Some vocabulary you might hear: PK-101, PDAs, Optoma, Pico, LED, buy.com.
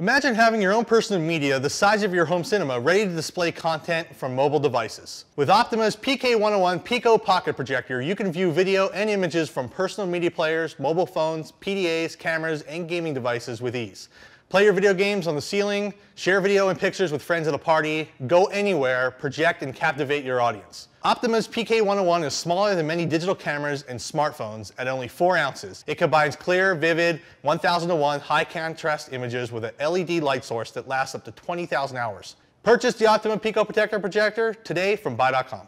Imagine having your own personal media the size of your home cinema ready to display content from mobile devices. With Optoma's PK-101 Pico pocket projector, you can view video and images from personal media players, mobile phones, PDAs, cameras, and gaming devices with ease. Play your video games on the ceiling, share video and pictures with friends at a party, go anywhere, project and captivate your audience. Optoma's PK-101 is smaller than many digital cameras and smartphones at only 4 ounces. It combines clear, vivid, 1000:1 high contrast images with an LED light source that lasts up to 20,000 hours. Purchase the Optoma Pico Protector Projector today from buy.com.